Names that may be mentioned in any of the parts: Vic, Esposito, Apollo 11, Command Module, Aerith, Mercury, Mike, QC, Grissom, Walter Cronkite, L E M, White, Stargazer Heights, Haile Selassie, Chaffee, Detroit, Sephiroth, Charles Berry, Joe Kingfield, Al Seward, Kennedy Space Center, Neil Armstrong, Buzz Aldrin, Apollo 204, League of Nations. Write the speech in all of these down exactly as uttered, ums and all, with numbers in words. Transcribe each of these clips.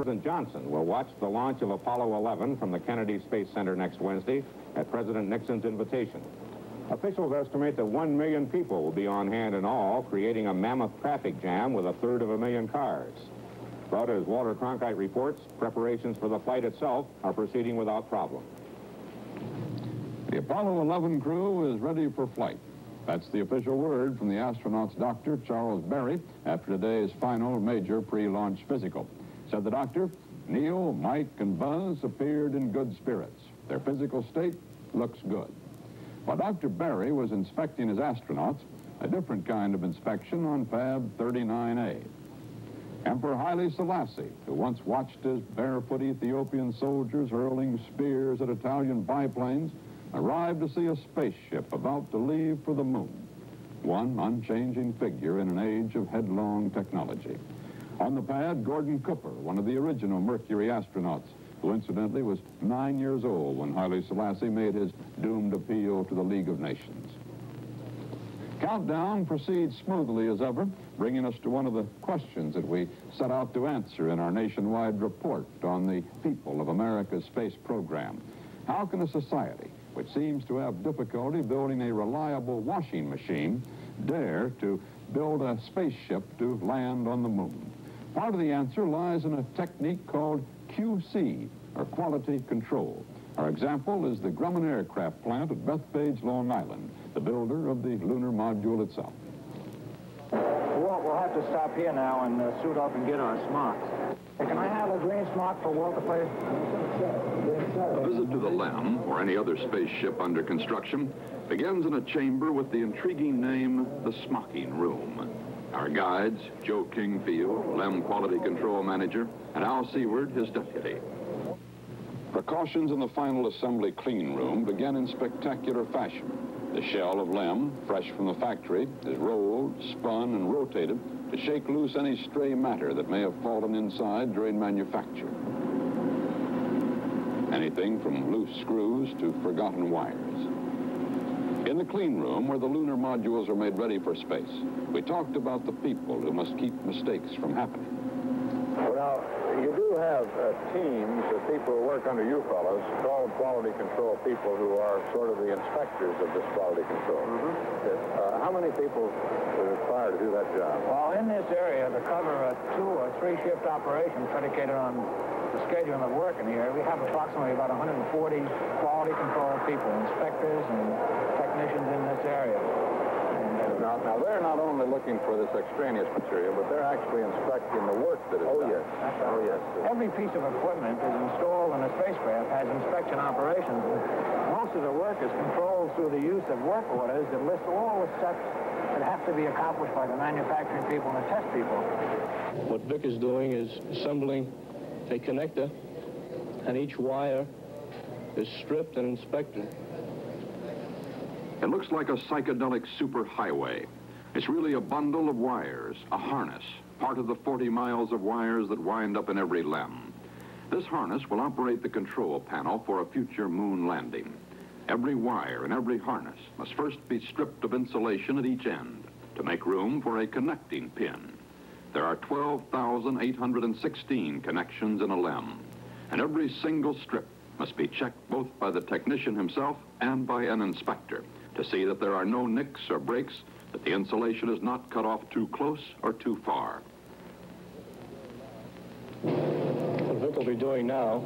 President Johnson will watch the launch of Apollo eleven from the Kennedy Space Center next Wednesday at President Nixon's invitation. Officials estimate that one million people will be on hand in all, creating a mammoth traffic jam with a third of a million cars. But as Walter Cronkite reports, preparations for the flight itself are proceeding without problem. The Apollo eleven crew is ready for flight. That's the official word from the astronaut's doctor, Charles Berry, after today's final major pre-launch physical. Said the doctor, Neil, Mike, and Buzz appeared in good spirits. Their physical state looks good. While Doctor Berry was inspecting his astronauts, a different kind of inspection on Fab thirty-nine A. Emperor Haile Selassie, who once watched his barefoot Ethiopian soldiers hurling spears at Italian biplanes, arrived to see a spaceship about to leave for the moon. One unchanging figure in an age of headlong technology. On the pad, Gordon Cooper, one of the original Mercury astronauts, who incidentally was nine years old when Haile Selassie made his doomed appeal to the League of Nations. Countdown proceeds smoothly as ever, bringing us to one of the questions that we set out to answer in our nationwide report on the people of America's space program. How can a society which seems to have difficulty building a reliable washing machine dare to build a spaceship to land on the moon? Part of the answer lies in a technique called Q C, or quality control. Our example is the Grumman Aircraft plant at Bethpage, Long Island, the builder of the lunar module itself. Walt, we'll have to stop here now and uh, suit up and get our smocks. Hey, can I have a green smock for Walter, please? A visit to the L E M, or any other spaceship under construction, begins in a chamber with the intriguing name, the Smocking Room. Our guides, Joe Kingfield, L E M Quality Control Manager, and Al Seward, his deputy. Precautions in the final assembly clean room began in spectacular fashion. The shell of L E M, fresh from the factory, is rolled, spun, and rotated to shake loose any stray matter that may have fallen inside during manufacture. Anything from loose screws to forgotten wires. In the clean room, where the lunar modules are made ready for space, we talked about the people who must keep mistakes from happening. Well, now, you do have uh, teams of people who work under you fellows called quality control people who are sort of the inspectors of this quality control. Mm-hmm. uh, how many people are required to do that job? Well, in this area, to cover a two or three shift operation predicated on the scheduling of work in the area, we have approximately about one hundred forty quality control people, inspectors and technicians in this area. And, uh, now, now, they're not only looking for this extraneous material, but they're actually inspecting the work that is oh, done. Yes. Right. Oh, yes. Every piece of equipment is installed in a spacecraft has inspection operations. Most of the work is controlled through the use of work orders that list all the steps that have to be accomplished by the manufacturing people and the test people. What Vic is doing is assembling a connector, and each wire is stripped and inspected. It looks like a psychedelic superhighway. It's really a bundle of wires, a harness, part of the forty miles of wires that wind up in every L E M. This harness will operate the control panel for a future moon landing. Every wire and every harness must first be stripped of insulation at each end to make room for a connecting pin. There are twelve thousand eight hundred sixteen connections in a L E M, and every single strip must be checked both by the technician himself and by an inspector to see that there are no nicks or breaks, that the insulation is not cut off too close or too far. What Vic will be doing now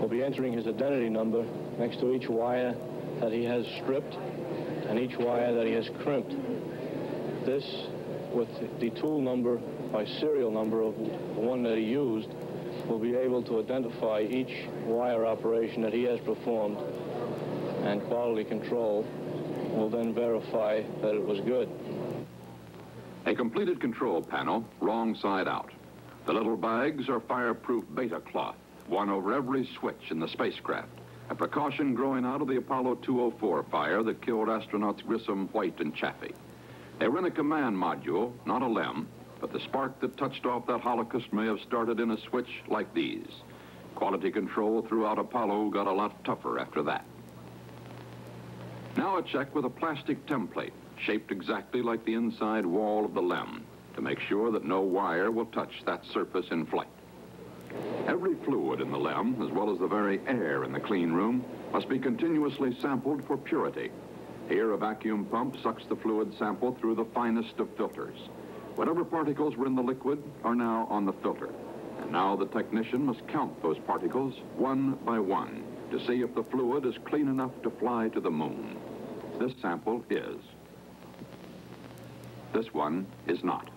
will be entering his identity number next to each wire that he has stripped and each wire that he has crimped. This, with the tool number by serial number of the one that he used, will be able to identify each wire operation that he has performed, and quality control will then verify that it was good. A completed control panel, wrong side out. The little bags are fireproof beta cloth, one over every switch in the spacecraft, a precaution growing out of the Apollo two oh four fire that killed astronauts Grissom, White, and Chaffee. They were in a command module, not a L E M, but the spark that touched off that holocaust may have started in a switch like these. Quality control throughout Apollo got a lot tougher after that. Now a check with a plastic template, shaped exactly like the inside wall of the L E M, to make sure that no wire will touch that surface in flight. Every fluid in the L E M, as well as the very air in the clean room, must be continuously sampled for purity. Here, a vacuum pump sucks the fluid sample through the finest of filters. Whatever particles were in the liquid are now on the filter. And now the technician must count those particles one by one to see if the fluid is clean enough to fly to the moon. This sample is. This one is not.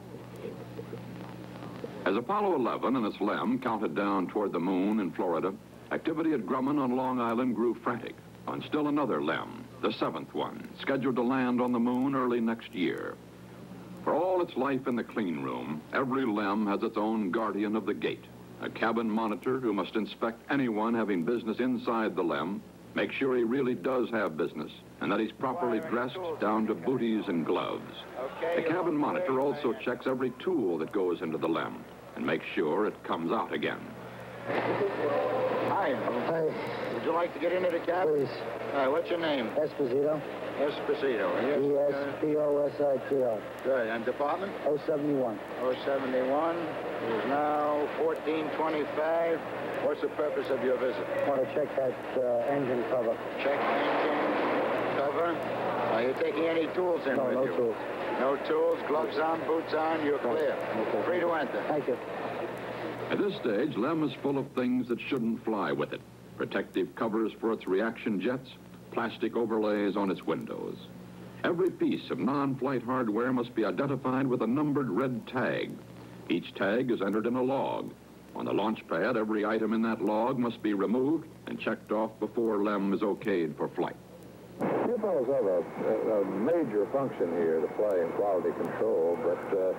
As Apollo eleven and its L E M counted down toward the moon in Florida, activity at Grumman on Long Island grew frantic on still another L E M, the seventh one, scheduled to land on the moon early next year. For all its life in the clean room, every L E M has its own guardian of the gate, a cabin monitor who must inspect anyone having business inside the L E M, make sure he really does have business, and that he's properly dressed down to booties and gloves. The cabin monitor also checks every tool that goes into the L E M and makes sure it comes out again. Hi. Hi. Would you like to get into the cabin? Please. All right, what's your name? Esposito. Esposito. E S P O S I T O. Good. And department? oh seventy-one. oh seventy-one. It is now fourteen twenty-five. What's the purpose of your visit? I want to check that uh, engine cover. Check engine cover. Are you taking any tools in no, with no you? No, no tools. No tools, gloves on, boots on, you're clear. Okay. Free to enter. Thank you. At this stage, L E M is full of things that shouldn't fly with it. Protective covers for its reaction jets, plastic overlays on its windows. Every piece of non-flight hardware must be identified with a numbered red tag. Each tag is entered in a log. On the launch pad, every item in that log must be removed and checked off before L E M is okayed for flight. U-boats have a, a, a major function here to play in quality control, but uh,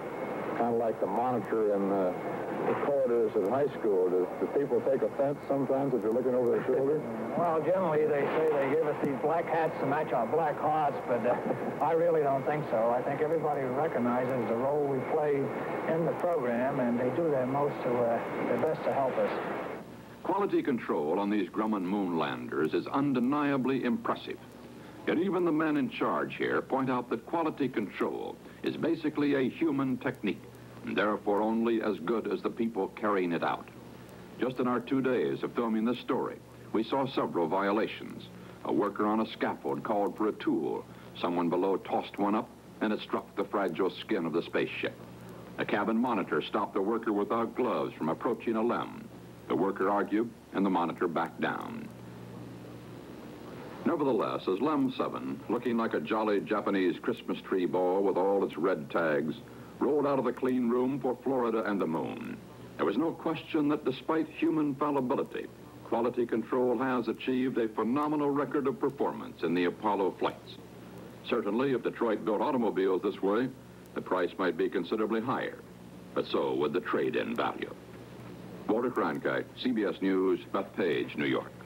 kind of like the monitor in the uh, The corridors at high school. Do, do people take offense sometimes if you're looking over their shoulder? Well, generally they say they give us these black hats to match our black hearts, but uh, I really don't think so. I think everybody recognizes the role we play in the program, and they do their most to uh, their best to help us. Quality control on these Grumman moon landers is undeniably impressive. Yet even the men in charge here point out that quality control is basically a human technique, and therefore only as good as the people carrying it out. Just in our two days of filming this story, we saw several violations. A worker on a scaffold called for a tool. Someone below tossed one up, and it struck the fragile skin of the spaceship. A cabin monitor stopped a worker without gloves from approaching a L E M. The worker argued, and the monitor backed down. Nevertheless, as L E M seven, looking like a jolly Japanese Christmas tree ball with all its red tags, rolled out of the clean room for Florida and the moon, there was no question that despite human fallibility, quality control has achieved a phenomenal record of performance in the Apollo flights. Certainly, if Detroit built automobiles this way, the price might be considerably higher, but so would the trade-in value. Walter Cronkite, C B S News, Bethpage, New York.